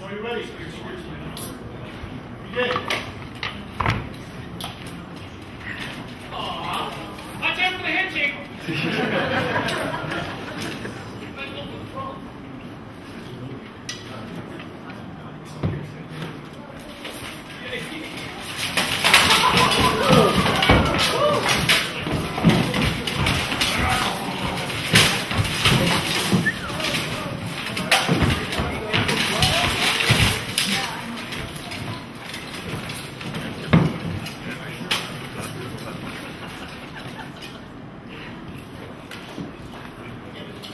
So are you ready? Begin. Watch out for the handshake!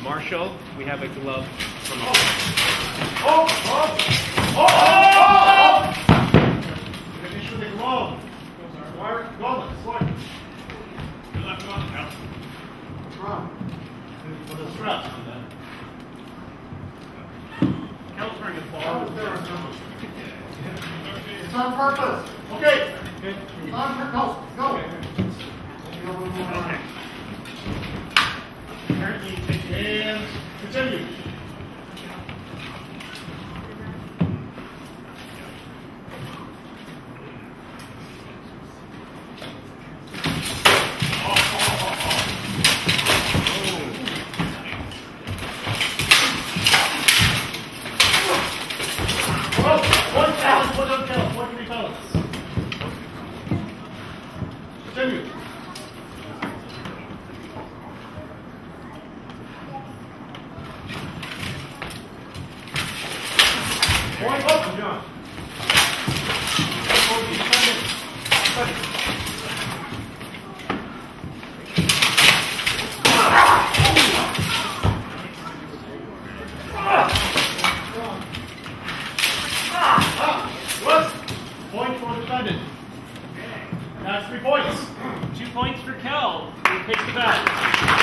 Marshall, we have a glove from home. Oh, oh, oh, oh, oh! Let me shoot the glove. Wire, glove, slide. Good luck, come on, Cal. What's wrong? For the straps on that. Cal's wearing his ball. It's on purpose. Okay. It's on purpose. Go. Okay. Apparently, take hands. Continue. That's 3 points. 2 points for Kel. He picks it up.